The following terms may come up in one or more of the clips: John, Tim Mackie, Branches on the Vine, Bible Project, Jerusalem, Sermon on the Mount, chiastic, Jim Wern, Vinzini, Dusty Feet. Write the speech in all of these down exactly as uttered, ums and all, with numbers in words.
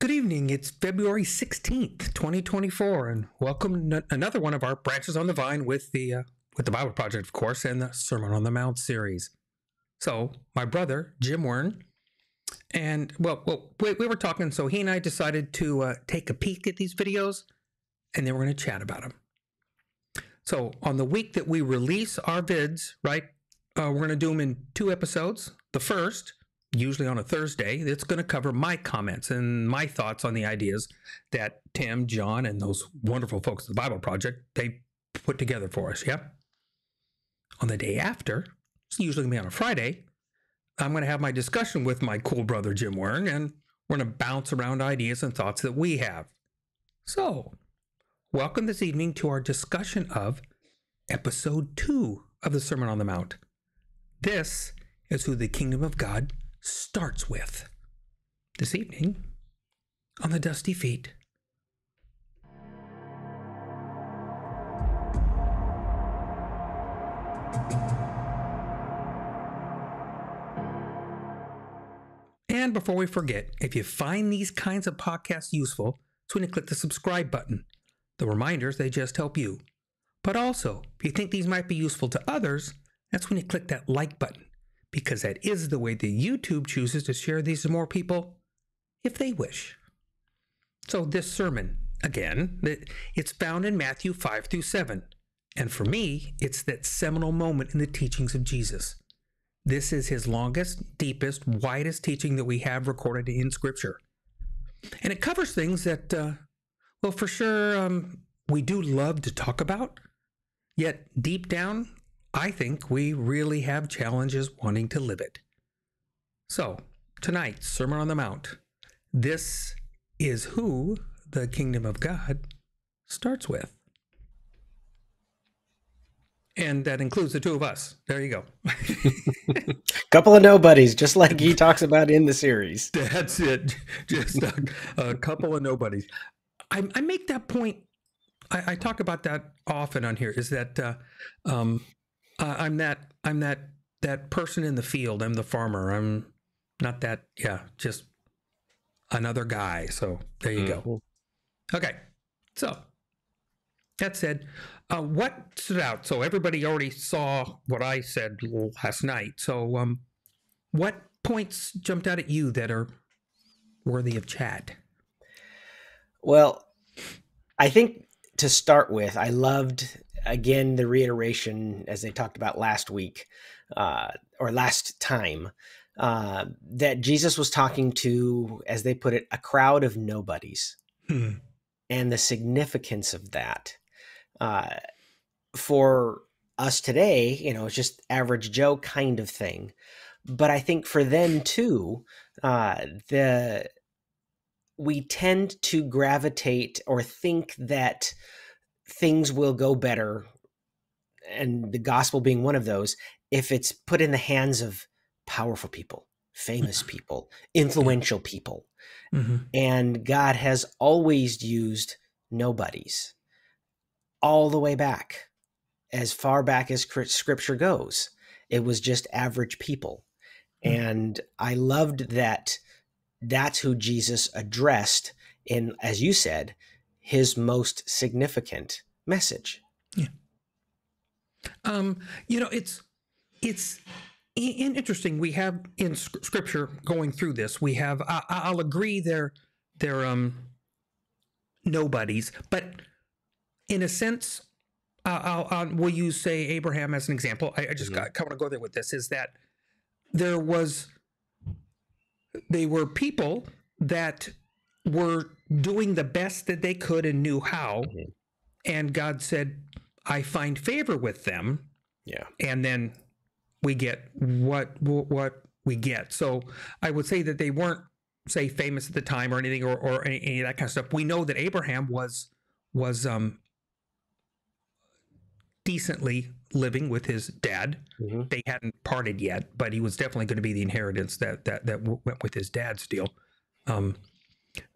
Good evening. It's February sixteenth, twenty twenty-four, and welcome to another one of our Branches on the Vine with the uh, with the Bible Project, of course, and the Sermon on the Mount series. So my brother, Jim Wern, and, well, well we, we were talking, so he and I decided to uh, take a peek at these videos, and then we're going to chat about them. So on the week that we release our vids, right, uh, we're going to do them in two episodes. The first, usually on a Thursday, it's going to cover my comments and my thoughts on the ideas that Tim, John, and those wonderful folks at the Bible Project, they put together for us, yeah? On the day after, it's usually going to be on a Friday, I'm going to have my discussion with my cool brother, Jim Wern, and we're going to bounce around ideas and thoughts that we have. So, welcome this evening to our discussion of Episode two of the Sermon on the Mount. This is who the Kingdom of God starts with this evening on the Dusty Feet. And before we forget, if you find these kinds of podcasts useful, it's when you click the subscribe button. The reminders, they just help you. But also, if you think these might be useful to others, that's when you click that like button, because that is the way that YouTube chooses to share these to more people, if they wish. So this sermon, again, it's found in Matthew five through seven. And for me, it's that seminal moment in the teachings of Jesus. This is his longest, deepest, widest teaching that we have recorded in Scripture. And it covers things that, uh, well, for sure, um, we do love to talk about, yet deep down, I think we really have challenges wanting to live it. So, tonight's Sermon on the Mount, this is who the Kingdom of God starts with. And that includes the two of us. There you go. Couple of nobodies, just like he talks about in the series. That's it. Just a, a couple of nobodies. I, I make that point. I, I talk about that often on here, is that uh, um, Uh, I'm that I'm that that person in the field. I'm the farmer. I'm not that. Yeah, just another guy. So there you mm. go. Okay. So that said, uh, what stood out? So everybody already saw what I said last night. So um, what points jumped out at you that are worthy of chat? Well, I think to start with, I loved, again, the reiteration, as they talked about last week, uh, or last time, uh, that Jesus was talking to, as they put it, a crowd of nobodies, hmm. and the significance of that. Uh, for us today, you know, it's just average Joe kind of thing. But I think for them too, uh, the we tend to gravitate or think that things will go better, and the gospel being one of those, if it's put in the hands of powerful people, famous people, influential people. Mm-hmm. And God has always used nobodies all the way back, as far back as Scripture goes. It was just average people. Mm-hmm. And I loved that that's who Jesus addressed in, as you said, his most significant message. Yeah. Um, you know, it's, it's in, interesting. We have in Scripture going through this, we have, I, I'll agree they're, they're, um, nobodies, but in a sense, uh, I'll, I'll, will you say Abraham as an example? I, I just mm-hmm. got, I want to go there with this, is that there was, they were people that were doing the best that they could and knew how. Mm-hmm. And God said, I find favor with them. Yeah. And then we get what, what we get. So I would say that they weren't, say, famous at the time or anything, or, or any, any of that kind of stuff. We know that Abraham was, was, um, decently living with his dad. Mm-hmm. They hadn't parted yet, but he was definitely going to be the inheritance that, that, that went with his dad's deal. Um,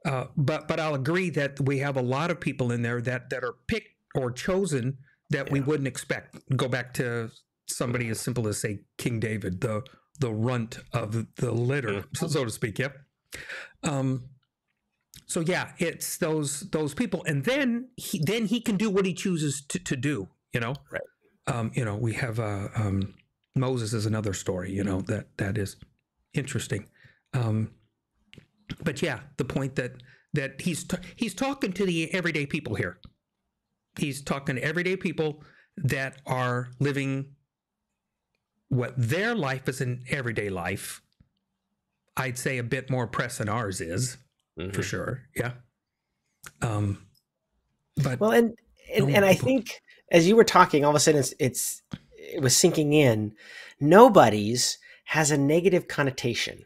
Uh, but but I'll agree that we have a lot of people in there that, that are picked or chosen that yeah. we wouldn't expect. Go back to somebody as simple as, say, King David, the the runt of the litter, so to speak. Yep. Um, So yeah, it's those those people, and then he then he can do what he chooses to, to do. You know, right? Um, you know, we have uh, um, Moses is another story. You know, that that is interesting. Um, but yeah, the point that that he's t he's talking to the everyday people here. He's talking to everyday people that are living what their life is an everyday life. I'd say a bit more press than ours is. Mm-hmm. For sure. Yeah. Um, but well, and, and, and I think as you were talking, all of a sudden it's, it's, it was sinking in. Nobody's has a negative connotation.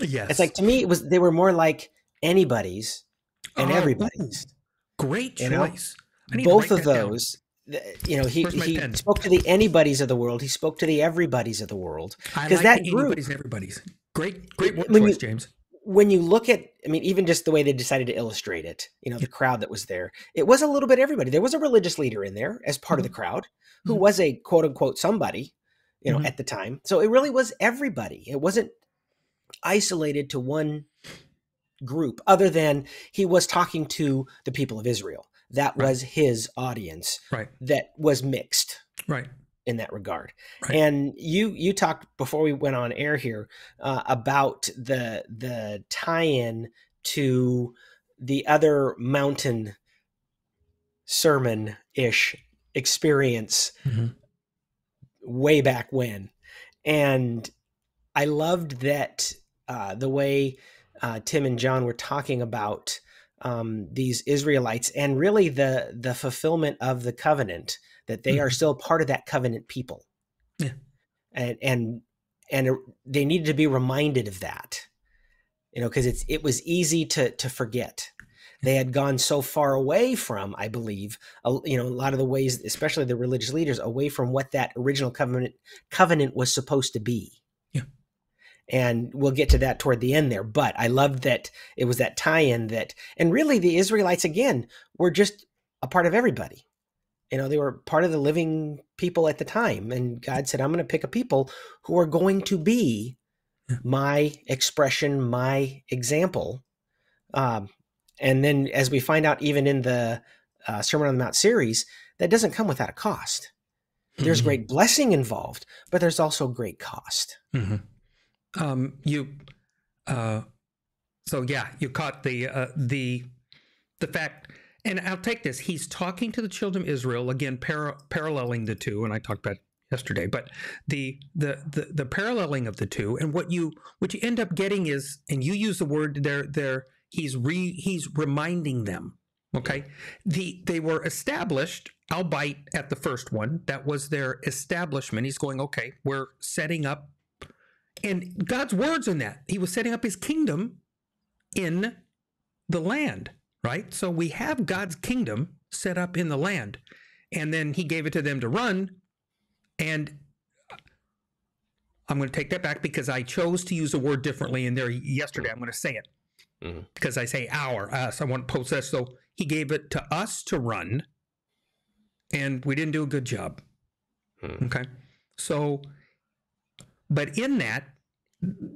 Yes. It's like, to me, it was, they were more like anybody's and uh, everybody's. Ooh, great choice. You know? Both of those, down. you know, he, he spoke to the anybody's of the world. He spoke to the everybody's of the world. I like that group, anybody's, everybody's. Great, great word choice, you, James. When you look at, I mean, even just the way they decided to illustrate it, you know, the crowd that was there, it was a little bit everybody. There was a religious leader in there as part mm-hmm. of the crowd who mm-hmm. was a quote unquote somebody, you know, mm-hmm. at the time. So it really was everybody. It wasn't isolated to one group, other than he was talking to the people of Israel. That right. was his audience right. that was mixed. Right. In that regard. Right. And you you talked before we went on air here uh, about the the tie-in to the other mountain sermon-ish experience mm-hmm. way back when. And I loved that uh, the way uh, Tim and John were talking about um, these Israelites and really the the fulfillment of the covenant, that they are still part of that covenant people. Yeah. And, and, and they needed to be reminded of that, you know, cause it's, it was easy to, to forget. They had gone so far away from, I believe, a, you know, a lot of the ways, especially the religious leaders, away from what that original covenant covenant was supposed to be. Yeah. And we'll get to that toward the end there, but I loved that it was that tie-in that, and really the Israelites again, were just a part of everybody. You know, they were part of the living people at the time. And God said, I'm going to pick a people who are going to be my expression, my example. Um, and then as we find out, even in the uh, Sermon on the Mount series, that doesn't come without a cost. There's mm-hmm. great blessing involved, but there's also great cost. Mm-hmm. Um, you, uh, so yeah, you caught the, uh, the, the fact. And I'll take this. He's talking to the children of Israel again, para paralleling the two, and I talked about it yesterday. But the, the the the paralleling of the two, and what you what you end up getting is, and you use the word there. There, he's re he's reminding them. Okay, the they were established, albeit at the first one. That was their establishment. He's going, okay, we're setting up, and God's words in that he was setting up his kingdom in the land. Right? So we have God's kingdom set up in the land, and then he gave it to them to run. And I'm going to take that back because I chose to use the word differently in there yesterday. I'm going to say it mm-hmm. because I say our, us, I want to possess. So he gave it to us to run, and we didn't do a good job. Mm-hmm. Okay. So, but in that,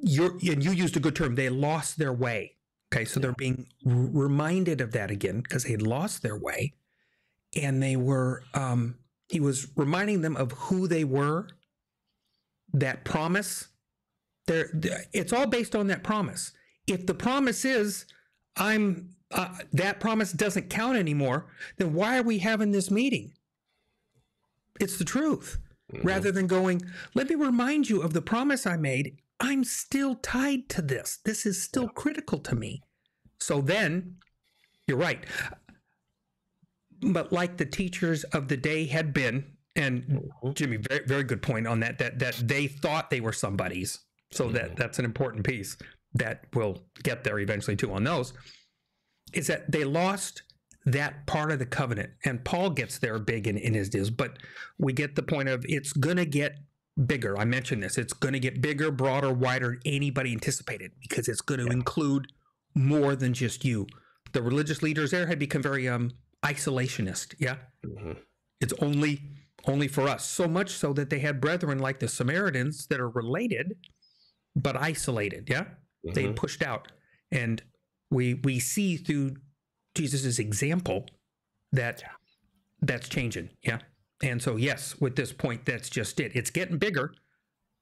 you're, and you used a good term, they lost their way. Okay, so they're being reminded of that again because they lost their way, and they were, um, he was reminding them of who they were, that promise. They're, they're, it's all based on that promise. If the promise is, I'm, uh, that promise doesn't count anymore, then why are we having this meeting? It's the truth. Mm-hmm. Rather than going, let me remind you of the promise I made. I'm still tied to this. This is still critical to me. So then, you're right. But like the teachers of the day had been, and Jimmy, very, very good point on that, that, that they thought they were somebody's. So that, that's an important piece that we'll get there eventually too on those, is that they lost that part of the covenant. And Paul gets there big in, in his deals, but we get the point of it's going to get bigger. I mentioned this. It's going to get bigger, broader, wider, anybody anticipated, because it's going to yeah. include more than just you. The religious leaders there had become very um, isolationist. Yeah. Mm-hmm. It's only, only for us, so much so that they had brethren like the Samaritans that are related, but isolated. Yeah. Mm-hmm. They pushed out, and we we see through Jesus's example that that's changing. Yeah. And so, yes, with this point, that's just it. It's getting bigger,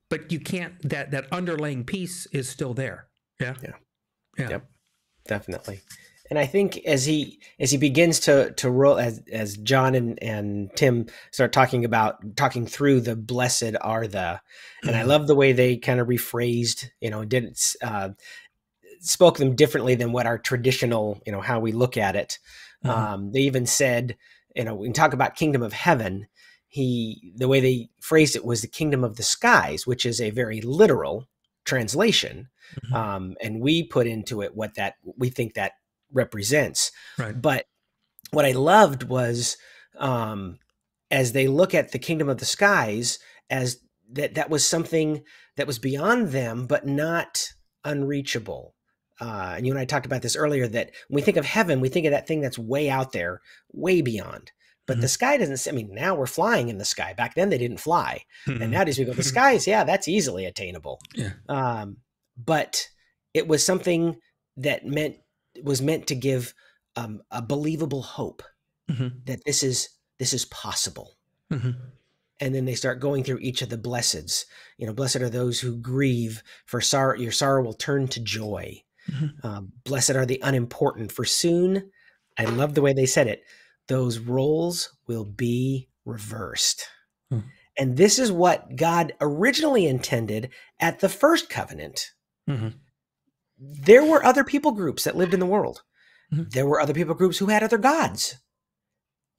but you can't, that, that underlying piece is still there. Yeah. Yeah. Yeah. Yep. Definitely. And I think as he, as he begins to, to roll, as, as John and, and Tim start talking about, talking through the blessed are the, and I love the way they kind of rephrased, you know, didn't, uh, spoke them differently than what our traditional, you know, how we look at it. Mm-hmm. Um, they even said, you know, when we talk about kingdom of heaven, he, the way they phrased it was the kingdom of the skies, which is a very literal translation. Mm-hmm. Um, and we put into it what that, we think that represents. Right. But what I loved was, um, as they look at the kingdom of the skies, as that, that was something that was beyond them, but not unreachable. Uh, and you and I talked about this earlier, that when we think of heaven, we think of that thing that's way out there, way beyond. But mm-hmm. the sky doesn't, I mean, now we're flying in the sky. Back then they didn't fly. Mm-hmm. And nowadays we go, the skies, yeah, that's easily attainable. Yeah. Um, but it was something that meant, was meant to give um, a believable hope mm-hmm. that this is, this is possible. Mm-hmm. And then they start going through each of the blesseds. You know, blessed are those who grieve, for sorrow, your sorrow will turn to joy. Mm-hmm. Um, blessed are the unimportant, for soon, I love the way they said it, those roles will be reversed. Mm-hmm. And this is what God originally intended at the first covenant. Mm-hmm. There were other people groups that lived in the world. Mm-hmm. There were other people groups who had other gods.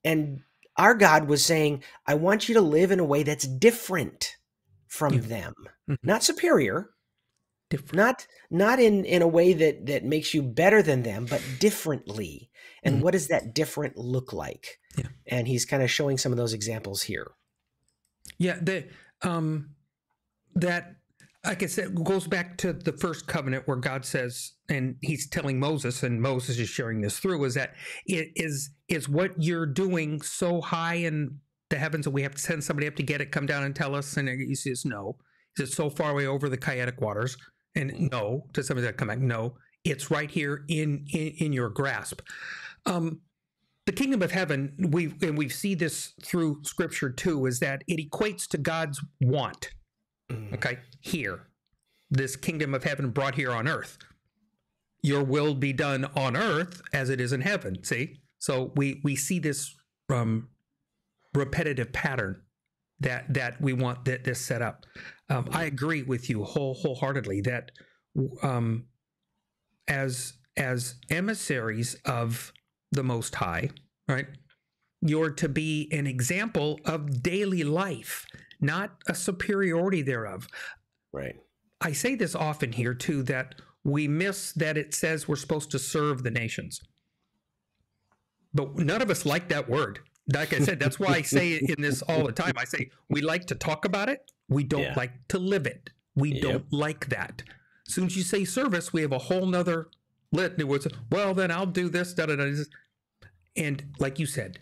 And our God was saying, I want you to live in a way that's different from yeah. them, mm-hmm. not superior. Different. Not not in, in a way that, that makes you better than them, but differently. And mm-hmm. what does that different look like? Yeah. And he's kind of showing some of those examples here. Yeah, the, um, that, like I said, goes back to the first covenant where God says, and he's telling Moses, and Moses is sharing this through, is that it is, is what you're doing so high in the heavens that we have to send somebody up to get it, come down and tell us? And he says, no. He says, so far away over the Kaiatic waters. And no, to somebody that come back, no, it's right here in in, in your grasp. Um, the kingdom of heaven, we and we see this through Scripture too, is that it equates to God's want. Okay, here, this kingdom of heaven brought here on earth. Your will be done on earth as it is in heaven. See, so we we see this um, repetitive pattern that that we want that this set up. Um, I agree with you whole, wholeheartedly that um, as as emissaries of the Most High, right, you're to be an example of daily life, not a superiority thereof. Right. I say this often here, too, that we miss that it says we're supposed to serve the nations. But none of us like that word. Like I said, that's why I say it in this all the time. I say we like to talk about it. We don't yeah. like to live it. We yep. don't like that. As soon as you say service, we have a whole nother litany. Well, then I'll do this, da, da, da. And like you said,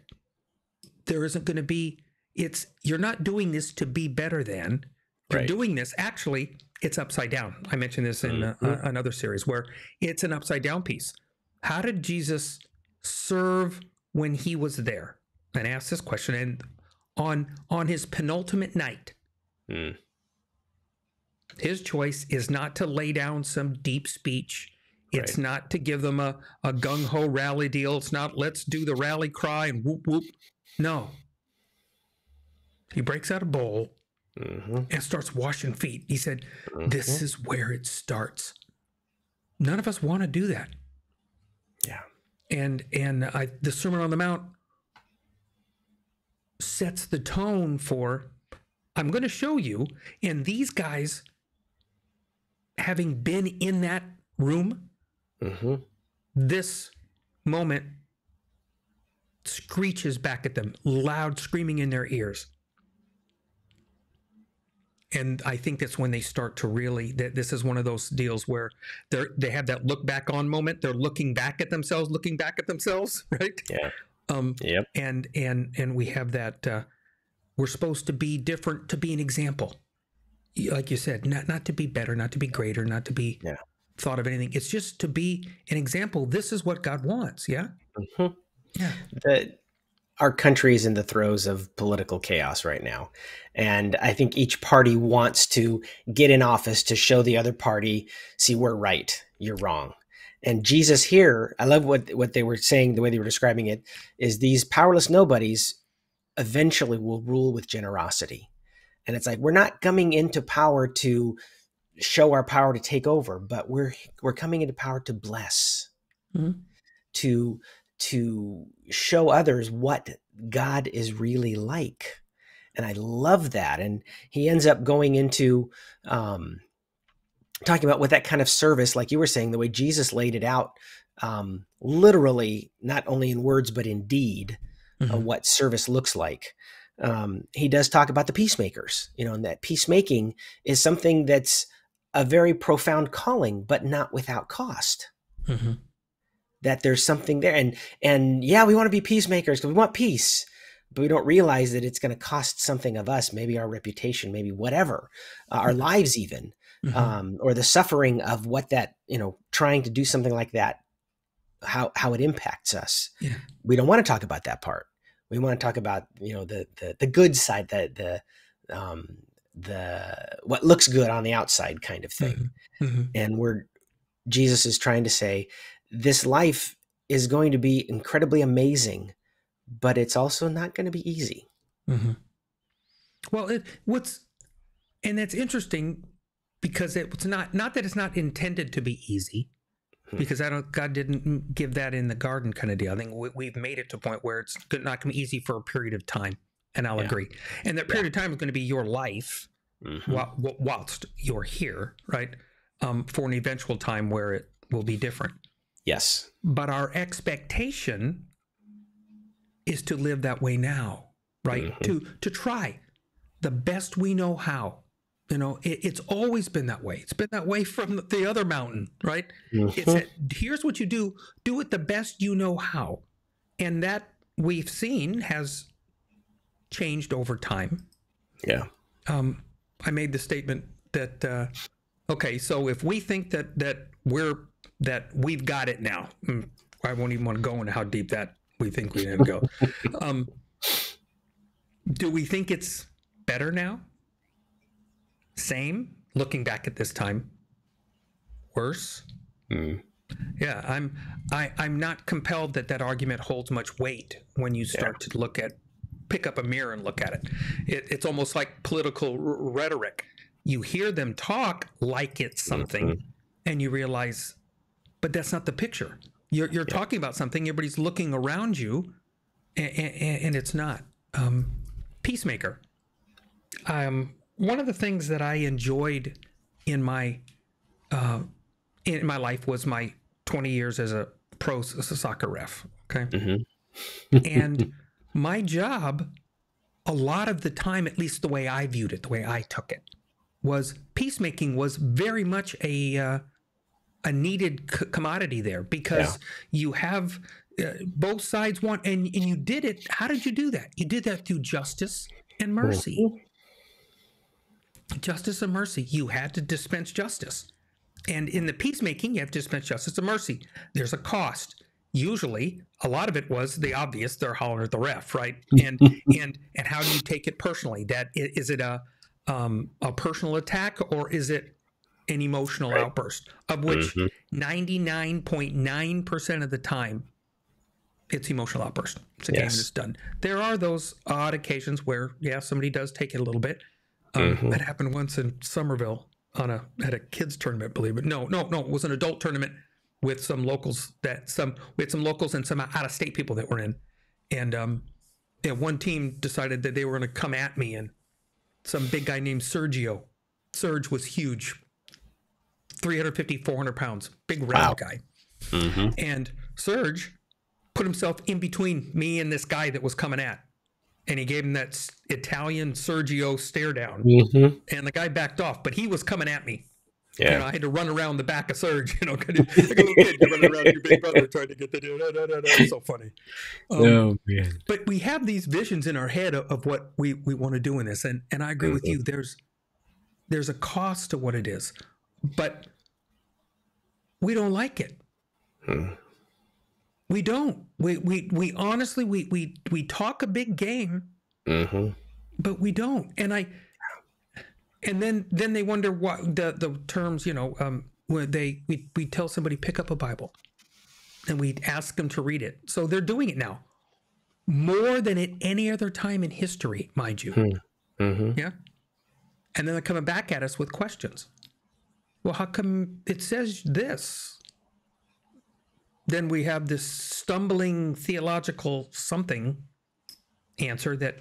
there isn't going to be, it's, you're not doing this to be better than. You're right. doing this, actually, it's upside down. I mentioned this in mm-hmm. a, another series where it's an upside down piece. How did Jesus serve when he was there? And asked this question, and on, on his penultimate night, Mm. his choice is not to lay down some deep speech. It's right. not to give them a, a gung-ho rally deal. It's not, let's do the rally cry and whoop, whoop. No. He breaks out a bowl mm-hmm. and starts washing feet. He said, mm-hmm. this is where it starts. None of us want to do that. Yeah. And, and I, the Sermon on the Mount sets the tone for, I'm going to show you, and these guys, having been in that room, mm-hmm. this moment screeches back at them, loud screaming in their ears. And I think that's when they start to really, that this is one of those deals where they they have that look back on moment. They're looking back at themselves, looking back at themselves, right? Yeah. Um, yep. And and and we have that. Uh, We're supposed to be different, to be an example. Like you said, not not to be better, not to be greater, not to be yeah. thought of anything. It's just to be an example. This is what God wants. Yeah. Mm-hmm. Yeah. The, our country is in the throes of political chaos right now. And I think each party wants to get in office to show the other party, see, we're right, you're wrong. And Jesus here, I love what, what they were saying, the way they were describing it, is these powerless nobodies eventually will rule with generosity. And it's like, we're not coming into power to show our power to take over, but we're, we're coming into power to bless, mm-hmm. to, to show others what God is really like. And I love that. And he ends up going into, um, talking about what that kind of service, like you were saying, the way Jesus laid it out, um, literally, not only in words, but in deed, mm-hmm. of what service looks like. Um, he does talk about the peacemakers, you know, and that peacemaking is something that's a very profound calling, but not without cost, mm-hmm. that there's something there. And, and yeah, we want to be peacemakers because we want peace, but we don't realize that it's going to cost something of us, maybe our reputation, maybe whatever, uh, our lives even, mm-hmm. um, or the suffering of what that, you know, trying to do something like that, how, how it impacts us. Yeah. We don't want to talk about that part. We want to talk about, you know, the, the, the good side, the, the, um, the, what looks good on the outside kind of thing. Mm-hmm. And we're, Jesus is trying to say, this life is going to be incredibly amazing, but it's also not going to be easy. Mm-hmm. Well, it, what's, and that's interesting because it, it's not, not that it's not intended to be easy. Because I don't, God didn't give that in the garden kind of deal. I think we, we've made it to a point where it's not going to be easy for a period of time, and I'll yeah. agree. And that period yeah. of time is going to be your life, mm-hmm. while, whilst you're here, right? Um, for an eventual time where it will be different. Yes. But our expectation is to live that way now, right? Mm-hmm. To to try the best we know how. You know, it, it's always been that way. It's been that way from the other mountain, right? Mm-hmm. It's that, here's what you do. Do it the best you know how. And that we've seen has changed over time. Yeah. Um, I made the statement that, uh, okay, so if we think that, that we're, that we've got it now, I won't even want to go into how deep that we think we didn't go. um, do we think it's better now? Same, looking back at this time, worse. Mm. Yeah, I'm I, I'm not compelled that that argument holds much weight when you start yeah. to look at, pick up a mirror and look at it. it it's almost like political r rhetoric. You hear them talk like it's something, mm-hmm. and you realize, but that's not the picture. You're, you're yeah. talking about something, everybody's looking around you, and, and, and it's not. Um, peacemaker. Um. One of the things that I enjoyed in my uh, in my life was my twenty years as a pro as a soccer ref. Okay, mm-hmm. and my job, a lot of the time, at least the way I viewed it, the way I took it, was peacemaking was very much a uh, a needed c commodity there because yeah. you have uh, both sides want, and and you did it. How did you do that? You did that through justice and mercy. Mm-hmm. Justice and mercy. You had to dispense justice. And in the peacemaking, you have to dispense justice and mercy. There's a cost. Usually, a lot of it was the obvious, they're hollering at the ref, right? And and and how do you take it personally? That is it a um a personal attack or is it an emotional right. outburst? Of which ninety-nine point nine percent mm-hmm. of the time it's emotional outburst. It's a yes. game and it's done. There are those odd occasions where, yeah, somebody does take it a little bit. Um, mm-hmm. That happened once in Somerville on a at a kids tournament, believe it. No, no, no. It was an adult tournament with some locals that some we had some locals and some out of state people that were in, and um, yeah, one team decided that they were going to come at me, and some big guy named Sergio, Serge was huge, three hundred fifty, four hundred pounds, big round wow. guy, mm-hmm. and Serge put himself in between me and this guy that was coming at. And he gave him that Italian Sergio stare down. Mm-hmm. And the guy backed off, but he was coming at me. Yeah. You know, I had to run around the back of Serge, you know, like a little kid running around your big brother trying to get the deal. No, no, no, no. It's so funny. Um, oh, man. But we have these visions in our head of, of what we, we want to do in this. And and I agree mm-hmm. with you. There's there's a cost to what it is. But we don't like it. Hmm. We don't. We we we honestly we we we talk a big game, mm-hmm. but we don't. And I, and then then they wonder why the the terms. You know, um, where they we we tell somebody pick up a Bible, and we ask them to read it. So they're doing it now, more than at any other time in history, mind you. Hmm. Mm-hmm. Yeah, and then they're coming back at us with questions. Well, how come it says this? Then we have this stumbling theological something answer that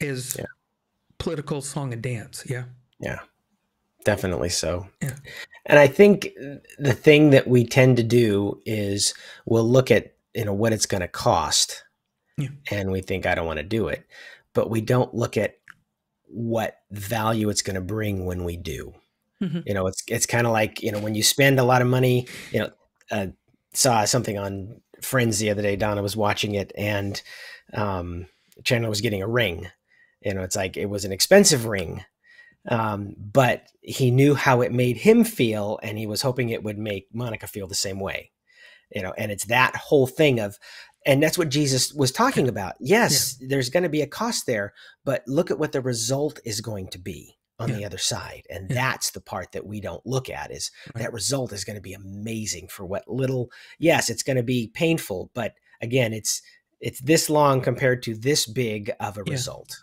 is yeah. political song and dance. Yeah. Yeah, definitely so. Yeah. And I think the thing that we tend to do is we'll look at, you know, what it's going to cost yeah. and we think, I don't want to do it, but we don't look at what value it's going to bring when we do. Mm-hmm. You know, it's, it's kind of like, you know, when you spend a lot of money, you know, uh, saw something on Friends the other day. Donna was watching it, and um, Chandler was getting a ring. You know, it's like it was an expensive ring, um, but he knew how it made him feel, and he was hoping it would make Monica feel the same way. You know, and it's that whole thing of, and that's what Jesus was talking about. Yes, yeah. there's going to be a cost there, but look at what the result is going to be on yeah. the other side. And yeah. that's the part that we don't look at, is right. that result is going to be amazing for what little, yes, it's going to be painful, but again, it's, it's this long compared to this big of a yeah. result.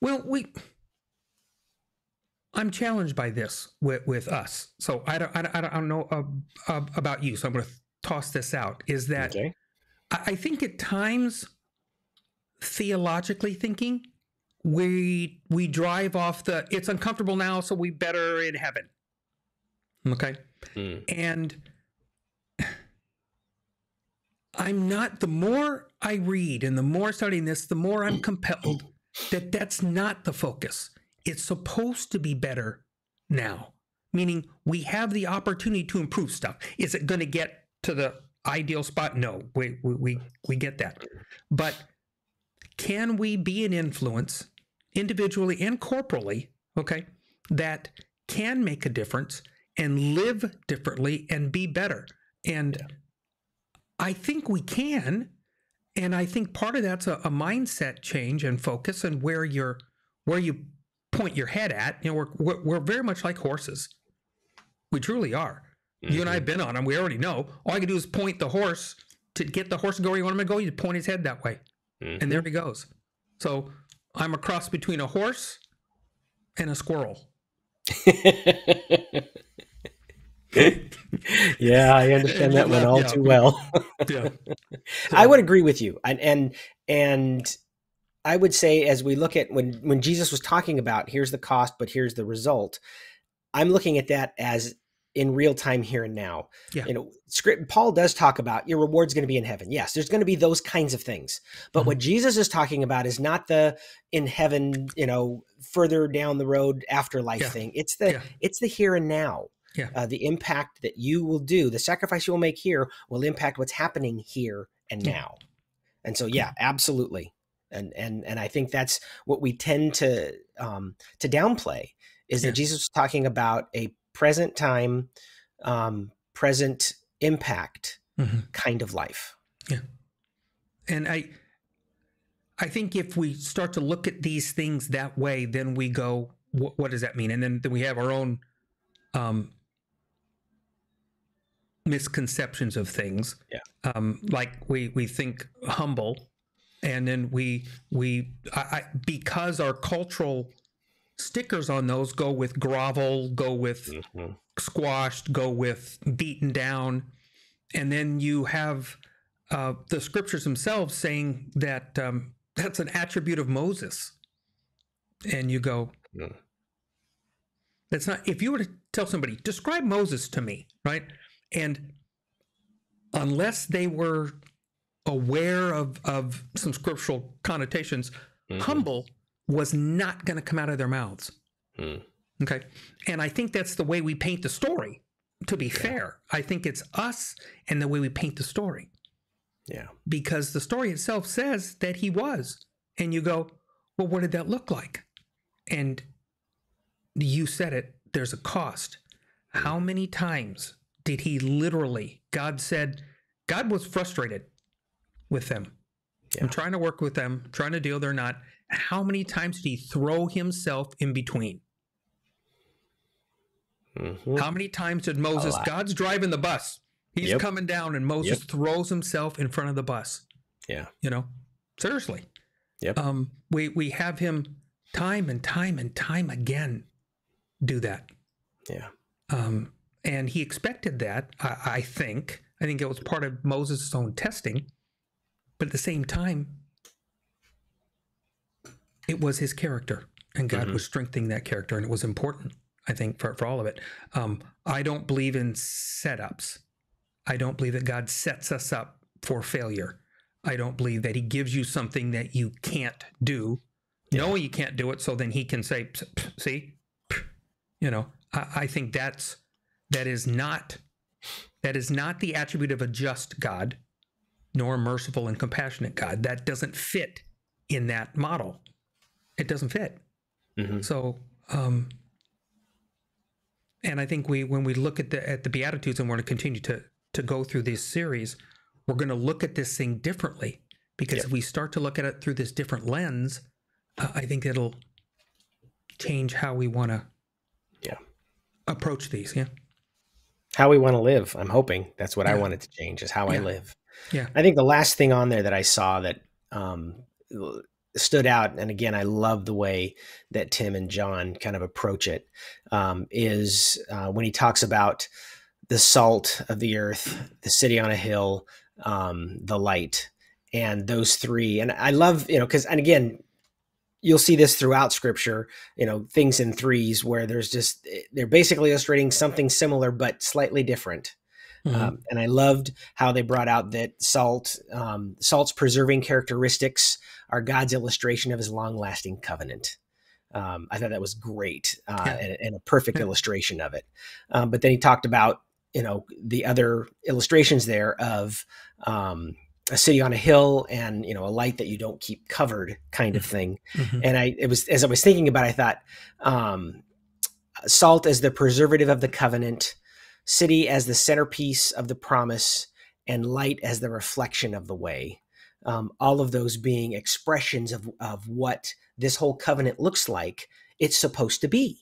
Well, we, I'm challenged by this with, with us. So I don't, I don't, I don't know uh, uh, about you. So I'm going to toss this out, is that okay. I, I think at times theologically thinking, we we drive off the, it's uncomfortable now, so we better in heaven. Okay. Mm. And I'm not, the more I read and the more studying this, the more I'm compelled that that's not the focus. It's supposed to be better now, meaning we have the opportunity to improve stuff. Is it going to get to the ideal spot? No, we, we, we, we get that. But can we be an influence individually and corporally, okay, that can make a difference and live differently and be better? And yeah. I think we can, and I think part of that's a, a mindset change and focus and where you're, where you point your head at. You know, we're we're, we're very much like horses. We truly are. Mm-hmm. You and I have been on them. We already know. All I can do is point the horse to get the horse to go where you want him to go. You point his head that way. Mm-hmm. And there he goes. So I'm a cross between a horse and a squirrel. Yeah, I understand that one all yeah. too well. Yeah. So, I would agree with you. And, and, and I would say, as we look at when, when Jesus was talking about, here's the cost, but here's the result, I'm looking at that as in real time, here and now. Yeah. You know, script, Paul does talk about your reward's going to be in heaven. Yes, there's going to be those kinds of things. But mm-hmm. what Jesus is talking about is not the in heaven, you know, further down the road afterlife yeah. thing. It's the yeah. it's the here and now. Yeah. Uh, the impact that you will do, the sacrifice you will make here, will impact what's happening here and now. Yeah. And so, yeah, absolutely. And and and I think that's what we tend to um, to downplay, is yeah. that Jesus was talking about a present time, um, present impact mm-hmm. kind of life. Yeah. And I, I think if we start to look at these things that way, then we go, what, what does that mean? And then, then we have our own, um, misconceptions of things. Yeah. Um, like we, we think humble, and then we, we, I, I, because our cultural stickers on those go with grovel, go with mm-hmm. squashed, go with beaten down. And then you have uh, the scriptures themselves saying that um, that's an attribute of Moses. And you go, yeah. that's not, if you were to tell somebody, describe Moses to me, right? And unless they were aware of, of some scriptural connotations, mm-hmm. humble was not going to come out of their mouths. Hmm. Okay. And I think that's the way we paint the story, to be yeah. fair. I think it's us and the way we paint the story. Yeah. Because the story itself says that he was, and you go, well, what did that look like? And you said it, there's a cost. How many times did he literally, God said, God was frustrated with them. Yeah. I'm trying to work with them, trying to deal, they're not. How many times did he throw himself in between? Mm-hmm. How many times did Moses, God's driving the bus. He's yep. coming down and Moses yep. throws himself in front of the bus. Yeah. You know, seriously. Yep. Um, we, we have him time and time and time again do that. Yeah. Um, and he expected that, I, I think. I think it was part of Moses' own testing. But at the same time, it was his character. And God mm-hmm. was strengthening that character. And it was important, I think, for, for all of it. Um, I don't believe in setups. I don't believe that God sets us up for failure. I don't believe that he gives you something that you can't do. Yeah. Knowing you can't do it, so then he can say, see, you know, I, I think that's, that is not, that is not the attribute of a just God, nor a merciful and compassionate God. That doesn't fit in that model. It doesn't fit. Mm-hmm. So, um, and I think we, when we look at the, at the Beatitudes, and we're going to continue to, to go through this series, we're going to look at this thing differently, because yep. if we start to look at it through this different lens, uh, I think it'll change how we want to yeah. approach these. Yeah. How we want to live. I'm hoping that's what yeah. I wanted to change, is how yeah. I live. Yeah. I think the last thing on there that I saw that, um, stood out. And again, I love the way that Tim and John kind of approach it, um, is, uh, when he talks about the salt of the earth, the city on a hill, um, the light, and those three. And I love, you know, cause, and again, you'll see this throughout scripture, you know, things in threes where there's just, they're basically illustrating something similar, but slightly different. Mm-hmm. Um, and I loved how they brought out that salt, um, salt's preserving characteristics are God's illustration of his long-lasting covenant. Um, I thought that was great, uh, yeah. and, and a perfect yeah. illustration of it. Um, but then he talked about, you know, the other illustrations there of, um, a city on a hill and, you know, a light that you don't keep covered kind of thing. Mm-hmm. And I, it was, as I was thinking about it, I thought, um, salt as the preservative of the covenant, city as the centerpiece of the promise, and light as the reflection of the way. Um, all of those being expressions of, of what this whole covenant looks like it's supposed to be.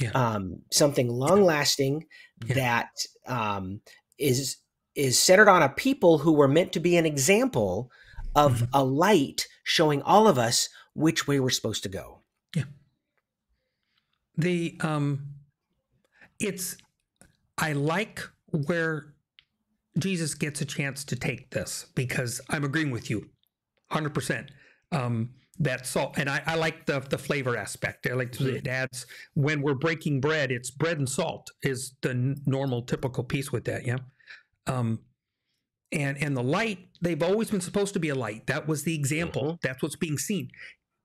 Yeah. Um, something long lasting yeah. that, um, is, is centered on a people who were meant to be an example of mm-hmm. a light showing all of us which way we're supposed to go. Yeah. The, um, it's, I like where Jesus gets a chance to take this, because I'm agreeing with you one hundred percent. Um, that salt, and I, I like the the flavor aspect. I like to, it adds, when we're breaking bread, it's bread and salt is the normal, typical piece with that. Yeah. Um, and, and the light, they've always been supposed to be a light. That was the example. Mm-hmm. That's what's being seen.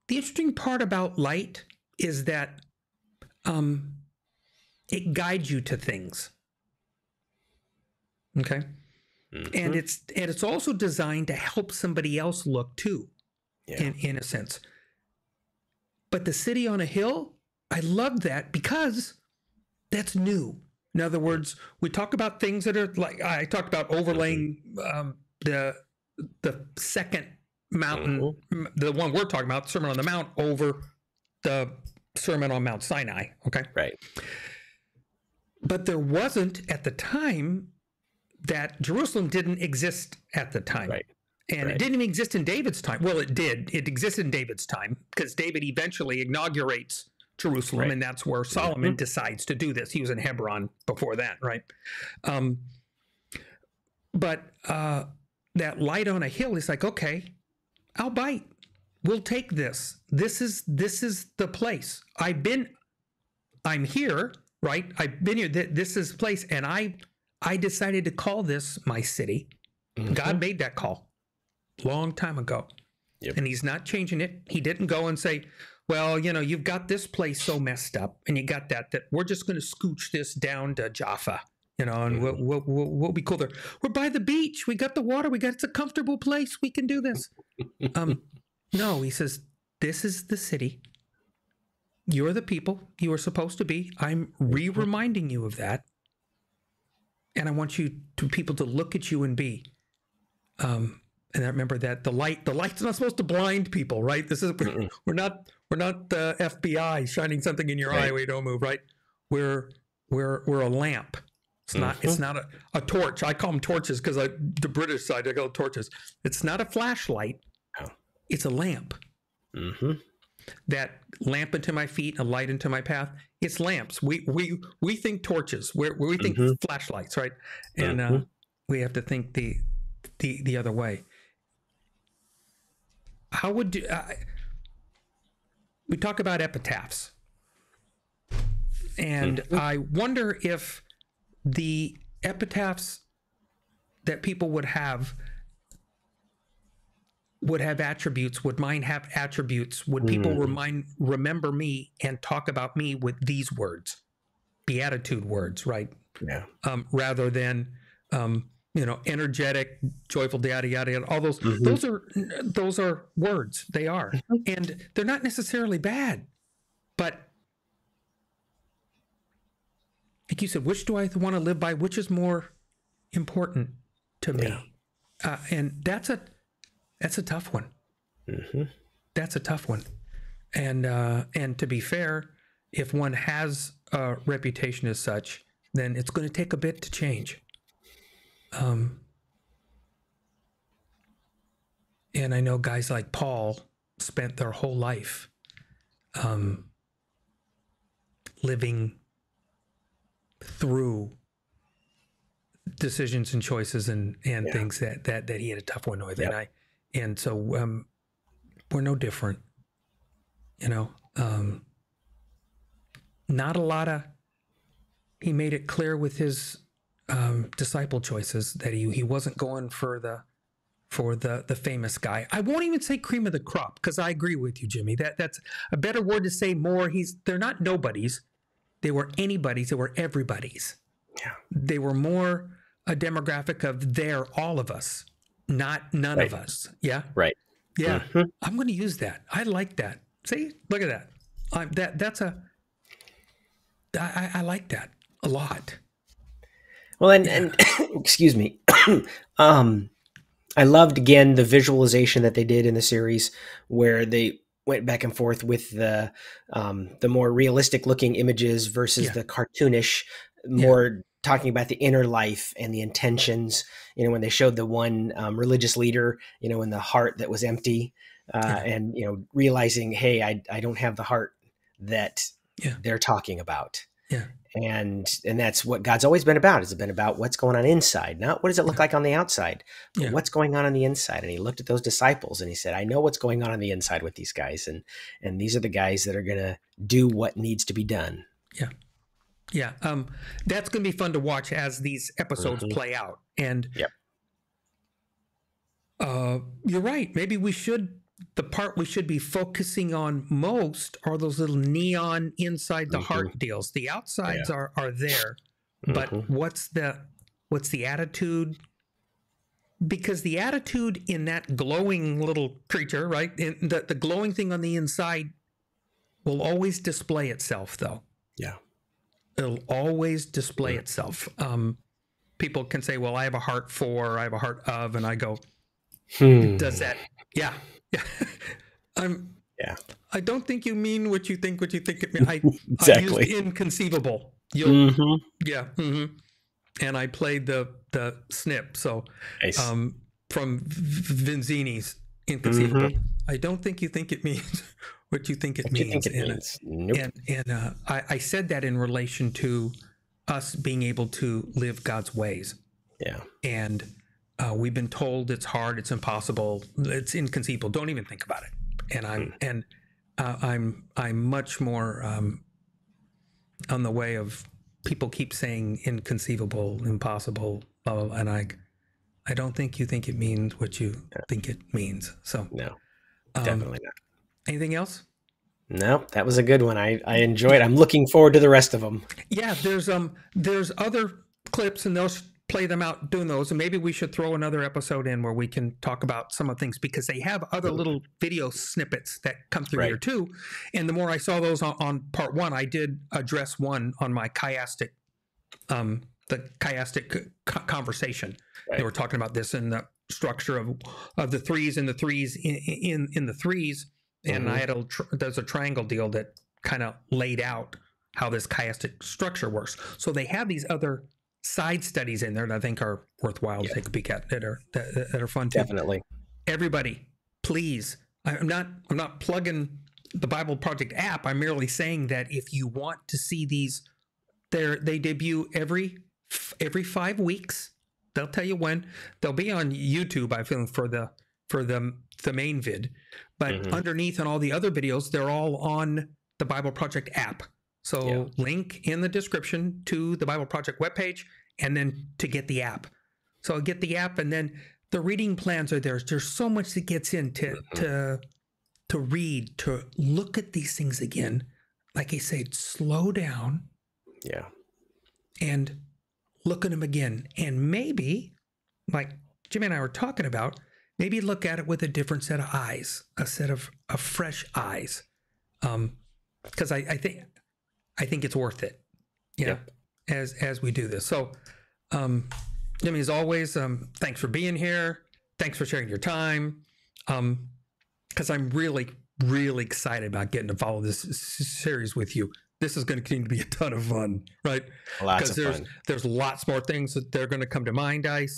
The interesting part about light is that, um, it guides you to things. Okay. Mm-hmm. And it's, and it's also designed to help somebody else look too, yeah. in, in a sense. But the city on a hill, I love that because that's new. In other words, we talk about things that are like, I talked about overlaying, um, the, the second mountain, mm-hmm. the one we're talking about, Sermon on the Mount, over the Sermon on Mount Sinai. Okay. Right. But there wasn't at the time, that Jerusalem didn't exist at the time. Right. And right. it didn't even exist in David's time. Well, it did. It existed in David's time because David eventually inaugurates Jerusalem. Right. And that's where Solomon mm-hmm. decides to do this. He was in Hebron before that. Right. Um, but, uh, that light on a hill is like, okay, I'll bite. We'll take this. This is, this is the place I've been. I'm here. Right. I've been here. Th this is place. And I, I decided to call this my city. Mm-hmm. God made that call long time ago. Yep. And he's not changing it. He didn't go and say, well, you know, you've got this place so messed up and you got that, that we're just going to scooch this down to Jaffa, you know, and mm-hmm. we'll, we'll, we'll be cool there. We're by the beach. We got the water. We got, it's a comfortable place. We can do this. Um, no, he says, this is the city. You're the people you are supposed to be. I'm re-reminding you of that. and I want you to people to look at you and be. Um, and I remember that the light, the light's not supposed to blind people, right? This is we're, we're not we're not the F B I shining something in your right. eye where you don't move, right? We're we're we're a lamp. It's not mm-hmm. it's not a, a torch. I call them torches because I the British side I call it torches. It's not a flashlight. No. It's a lamp. Mm-hmm. That lamp into my feet, a light into my path. It's lamps. We we we think torches. We we think mm-hmm. flashlights, right? And mm-hmm. uh, we have to think the the the other way. How would you, uh, we talk about epitaphs? And mm-hmm. I wonder if the epitaphs that people would have would have attributes, would mine have attributes? Would people mm. remind, remember me and talk about me with these words, beatitude words, right? Yeah. Um, rather than, um, you know, energetic, joyful, yada, yada, yada, all those, mm-hmm. those are, those are words. They are, and they're not necessarily bad, but like you said, which do I want to live by? Which is more important to me? Yeah. Uh, and that's a, That's a tough one. Mm-hmm. That's a tough one. And uh, and to be fair, if one has a reputation as such, then it's going to take a bit to change. Um, and I know guys like Paul spent their whole life um, living through decisions and choices and, and yeah. things that, that, that he had a tough one with. Yep. And I And so um, we're no different, you know, um, not a lot of, he made it clear with his um, disciple choices that he, he wasn't going for the, for the, the famous guy. I won't even say cream of the crop, because I agree with you, Jimmy, that that's a better word to say more. He's, they're not nobodies. They were anybody's, they were everybody's. Yeah. They were more a demographic of their, all of us. Not none right. of us. Yeah. Right. Yeah. Mm-hmm. I'm going to use that. I like that. See, look at that. I'm that. That's a, I, I like that a lot. Well, and, yeah. and excuse me. um, I loved again, the visualization that they did in the series where they went back and forth with the, um, the more realistic looking images versus yeah. the cartoonish more yeah. talking about the inner life and the intentions, you know, when they showed the one um, religious leader, you know, in the heart that was empty uh, yeah. and, you know, realizing, hey, I, I don't have the heart that yeah. they're talking about. Yeah. And, and that's what God's always been about. It's been about what's going on inside, not what does it look yeah. like on the outside, but yeah. what's going on on the inside. And he looked at those disciples and he said, I know what's going on on the inside with these guys. And, and these are the guys that are going to do what needs to be done. Yeah. Yeah, um, that's going to be fun to watch as these episodes mm-hmm. play out. And yep. uh, you're right. Maybe we should, the part we should be focusing on most are those little neon inside the mm-hmm. heart deals. The outsides yeah. are, are there, but mm-hmm. what's the, what's the attitude? Because the attitude in that glowing little creature, right? In the, the glowing thing on the inside will always display itself though. Yeah. It'll always display itself. Um, people can say, well, I have a heart for, I have a heart of, and I go, hmm. does that? Yeah. yeah. I'm, yeah. I don't think you mean what you think, what you think. It means. I, exactly. I used inconceivable. You'll, mm-hmm. Yeah. Mm-hmm. And I played the, the snip. So nice. um, from Vinzini's Inconceivable. Mm-hmm. I don't think you think it means what you think it what means. You think it and means. Nope. and, and uh, I, I said that in relation to us being able to live God's ways. Yeah. And uh, we've been told it's hard, it's impossible, it's inconceivable. Don't even think about it. And I'm mm. and uh, I'm I'm much more um, on the way of people keep saying inconceivable, impossible, blah, blah, blah, and I I don't think you think it means what you yeah. think it means. So no, definitely um, not. Anything else? No, that was a good one. I, I enjoyed it. I'm looking forward to the rest of them. Yeah, there's um there's other clips and they'll play them out doing those. And maybe we should throw another episode in where we can talk about some of things because they have other little video snippets that come through right. here too. And the more I saw those on, on part one, I did address one on my chiastic um the chiastic conversation. Right. They were talking about this in the structure of of the threes and the threes in in, in the threes. And mm-hmm. I had a there's a triangle deal that kind of laid out how this chiastic structure works. So they have these other side studies in there that I think are worthwhile yeah. to take a peek at, that are that, that are fun too. Definitely. Everybody, please. I'm not I'm not plugging the Bible Project app. I'm merely saying that if you want to see these, they they debut every every five weeks. They'll tell you when. They'll be on YouTube, I feel, for the for the the main vid. But mm-hmm. underneath and all the other videos, they're all on the Bible Project app. So yeah. link in the description to the Bible Project webpage, and then to get the app. So get the app, and then the reading plans are there. There's so much that gets in to mm-hmm. to to read, to look at these things again. Like I said, slow down. Yeah. And look at them again. And maybe, like Jim and I were talking about, maybe look at it with a different set of eyes, a set of, of fresh eyes. Um, because I, I think I think it's worth it. You know, yeah. As as we do this. So um Jimmy, as always, um, thanks for being here. Thanks for sharing your time. Um, because I'm really, really excited about getting to follow this series with you. This is going to continue to be a ton of fun, right? Lots of there's, fun. There's lots more things that they're going to come to mind, I,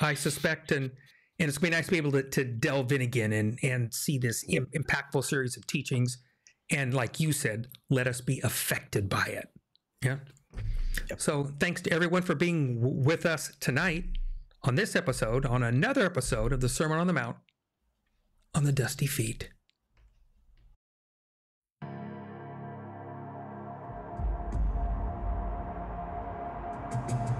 I suspect, and and it's going to be nice to be able to, to delve in again and and see this im- impactful series of teachings. And like you said, let us be affected by it. Yeah. Yep. So thanks to everyone for being w- with us tonight on this episode, on another episode of the Sermon on the Mount, on the Dusty Feet. Thank you.